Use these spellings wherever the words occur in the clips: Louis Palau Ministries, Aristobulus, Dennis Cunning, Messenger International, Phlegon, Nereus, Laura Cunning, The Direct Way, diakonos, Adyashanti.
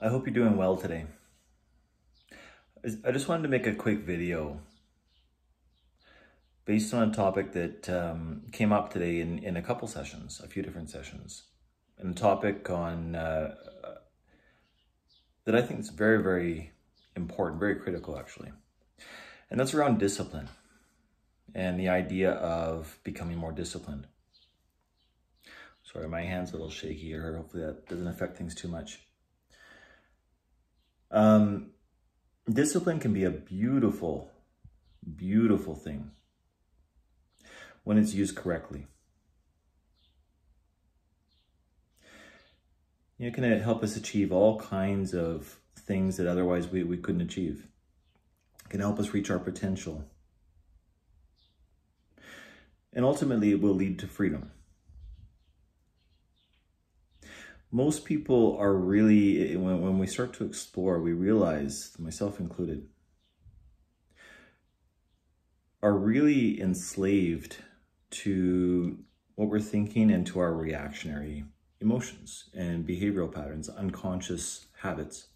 I hope you're doing well today. I just wanted to make a quick video based on a topic that came up today in a couple sessions, a few different sessions, and a topic on that I think is very, very important, very critical actually. And that's around discipline and the idea of becoming more disciplined. Sorry, my hand's a little shaky here. Hopefully that doesn't affect things too much. Discipline can be a beautiful, beautiful thing when it's used correctly. It can help us achieve all kinds of things that otherwise we couldn't achieve. It can help us reach our potential. And ultimately, it will lead to freedom. Most people are really, when we start to explore, we realize, myself included, are really enslaved to what we're thinking and to our reactionary emotions and behavioral patterns, unconscious habits.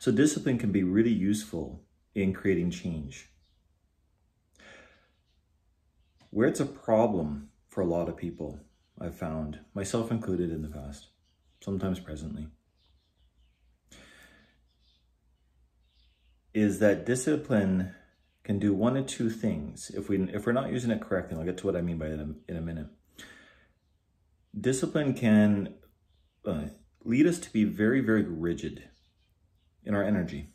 So discipline can be really useful in creating change. Where it's a problem for a lot of people, I've found, myself included in the past, sometimes presently, is that discipline can do one of two things. If we're not using it correctly, I'll get to what I mean by that in a minute. Discipline can lead us to be very, very rigid in our energy.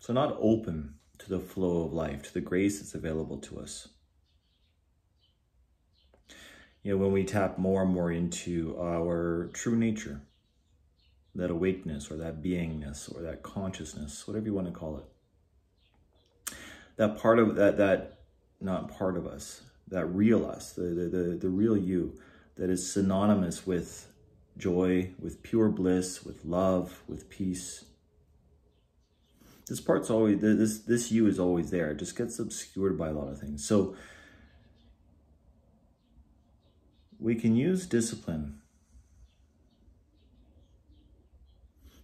So not open to the flow of life, to the grace that's available to us. You know, when we tap more and more into our true nature, that awakeness or that beingness or that consciousness, whatever you want to call it, that part of that not part of us, that real us, the real you that is synonymous with joy, with pure bliss, with love, with peace. This part's always, this you is always there. It just gets obscured by a lot of things. So we can use discipline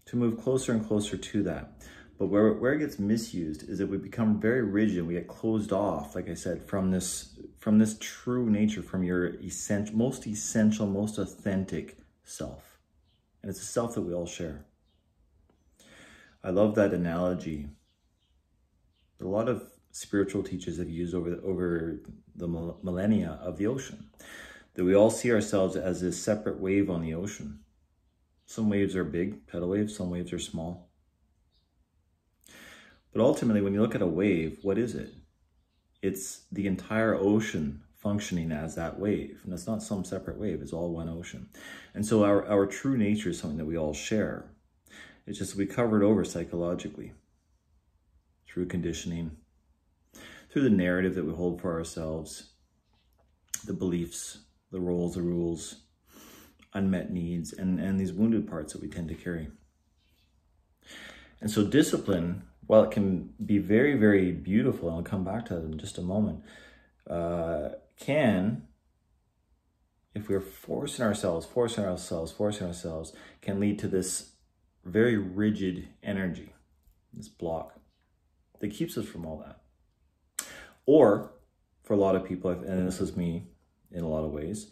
to move closer and closer to that. But where it gets misused is that we become very rigid. We get closed off, like I said, from this true nature, from your most essential, most authentic self. And it's a self that we all share. I love that analogy that a lot of spiritual teachers have used over the millennia of the ocean. That we all see ourselves as this separate wave on the ocean. Some waves are big, tidal waves, some waves are small. But ultimately, when you look at a wave, what is it? It's the entire ocean functioning as that wave. And it's not some separate wave, it's all one ocean. And so our true nature is something that we all share. It's just we cover it over psychologically through conditioning, through the narrative that we hold for ourselves, the beliefs, the roles, the rules, unmet needs, and these wounded parts that we tend to carry. And so discipline, while it can be very, very beautiful, and I'll come back to that in just a moment, if we're forcing ourselves, can lead to this very rigid energy, this block that keeps us from all that. Or, for a lot of people, and this is me, in a lot of ways,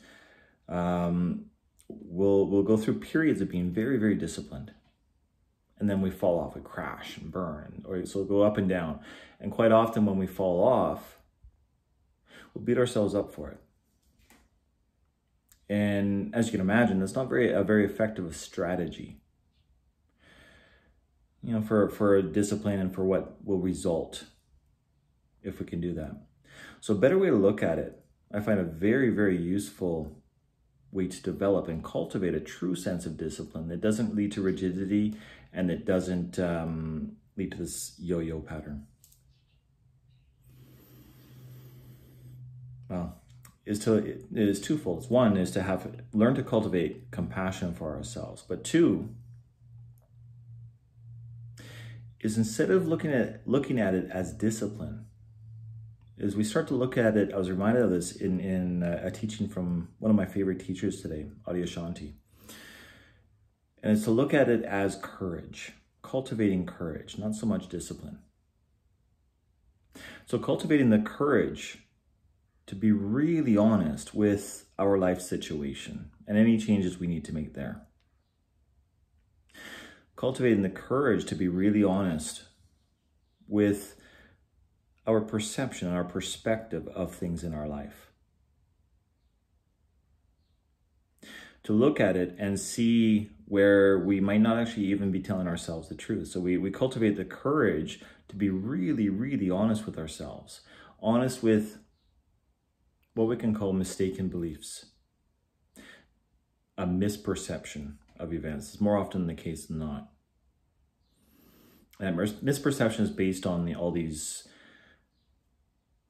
we'll go through periods of being very, very disciplined. And then we fall off, we crash and burn, or so we'll go up and down. And quite often when we fall off, we'll beat ourselves up for it. And as you can imagine, that's not a very effective strategy, you know, for discipline and for what will result if we can do that. So a better way to look at it, I find a very, very useful way to develop and cultivate a true sense of discipline that doesn't lead to rigidity and that doesn't lead to this yo-yo pattern. Well, it is twofold. One is to learn to cultivate compassion for ourselves. But two is, instead of looking at it as discipline, as we start to look at it, I was reminded of this in a teaching from one of my favorite teachers today, Adyashanti. And it's to look at it as courage, cultivating courage, not so much discipline. So cultivating the courage to be really honest with our life situation and any changes we need to make there. Cultivating the courage to be really honest with our perception, our perspective of things in our life. To look at it and see where we might not actually even be telling ourselves the truth. So we cultivate the courage to be really, really honest with ourselves, honest with what we can call mistaken beliefs, a misperception of events. It's more often the case than not. And misperception is based on all these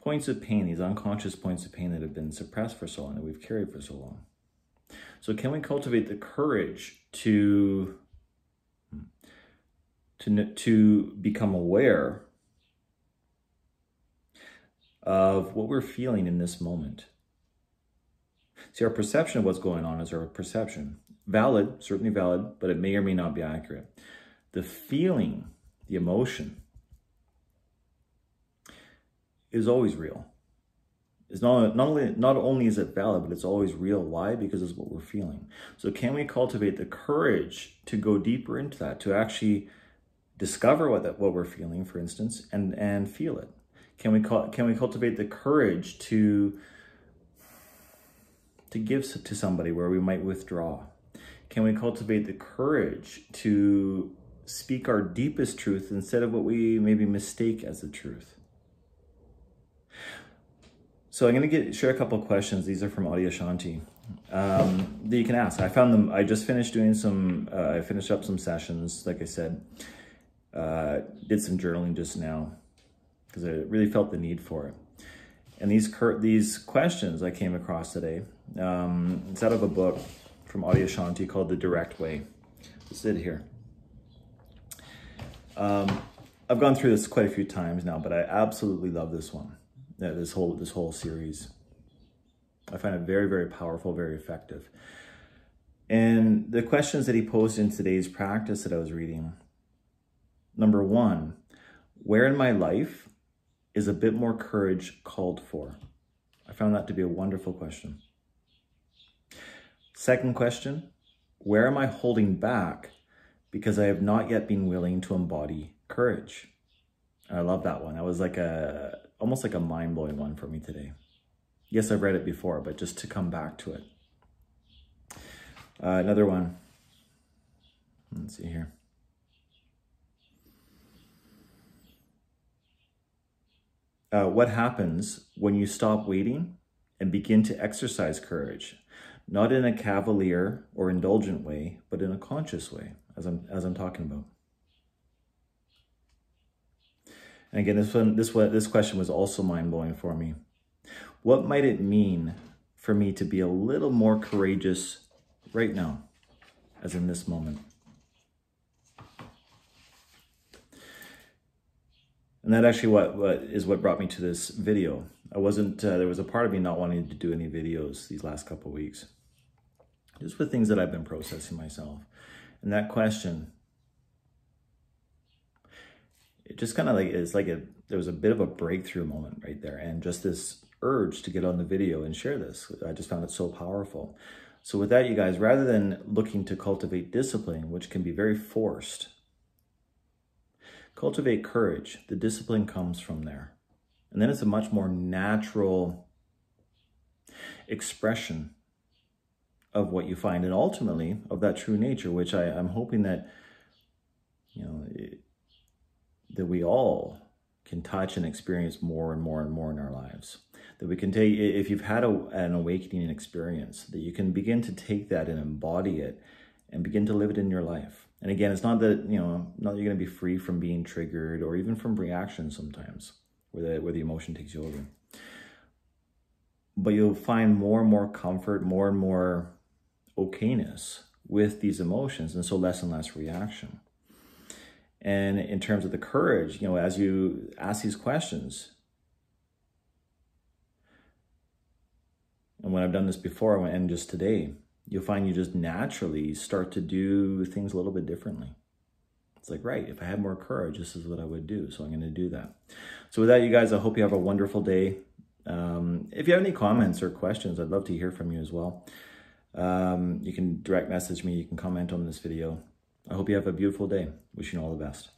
points of pain, these unconscious points of pain that have been suppressed for so long, that we've carried for so long. So can we cultivate the courage to become aware of what we're feeling in this moment? See, our perception of what's going on is our perception. Valid, certainly valid, but it may or may not be accurate. The feeling, the emotion, is always real. It's not only is it valid, but it's always real. Why? Because it's what we're feeling. So can we cultivate the courage to go deeper into that, to actually discover what we're feeling, for instance, and feel it? Can we cultivate the courage to give to somebody where we might withdraw? Can we cultivate the courage to speak our deepest truth instead of what we maybe mistake as the truth? So I'm going to share a couple of questions. These are from Adyashanti that you can ask. I found them. I just finished doing some, I finished up some sessions, like I said, did some journaling just now because I really felt the need for it. And these questions I came across today, it's out of a book from Adyashanti called The Direct Way. It's it here. I've gone through this quite a few times now, but I absolutely love this one. Yeah, this whole series. I find it very, very powerful, very effective. And the questions that he posed in today's practice that I was reading. Number one, where in my life is a bit more courage called for? I found that to be a wonderful question. Second question, where am I holding back because I have not yet been willing to embody courage? And I love that one. That was like almost like a mind-blowing one for me today. Yes, I've read it before, but just to come back to it. Another one. Let's see here. What happens when you stop waiting and begin to exercise courage? Not in a cavalier or indulgent way, but in a conscious way, as I'm talking about. And again, this question was also mind-blowing for me. What might it mean for me to be a little more courageous right now, as in this moment? And that actually what brought me to this video. I wasn't, there was a part of me not wanting to do any videos these last couple of weeks, just with things that I've been processing myself. And that question, it just kind of like, it's like there was a bit of a breakthrough moment right there. And just this urge to get on the video and share this. I just found it so powerful. So with that, you guys, rather than looking to cultivate discipline, which can be very forced, cultivate courage. The discipline comes from there. And then it's a much more natural expression of what you find and ultimately of that true nature, which I'm hoping that, you know, that we all can touch and experience more and more and more in our lives. That we can take, if you've had an awakening experience, that you can begin to take that and embody it and begin to live it in your life. And again, it's not that, you know, not that you're going to be free from being triggered or even from reaction sometimes where the emotion takes you over. But you'll find more and more comfort, more and more okayness with these emotions, and so less and less reaction. And in terms of the courage, you know, as you ask these questions, and when I've done this before and just today, you'll find you just naturally start to do things a little bit differently. It's like, right, if I had more courage, this is what I would do. So I'm going to do that. So with that, you guys, I hope you have a wonderful day. If you have any comments or questions, I'd love to hear from you as well. You can direct message me. You can comment on this video. I hope you have a beautiful day. Wishing you all the best.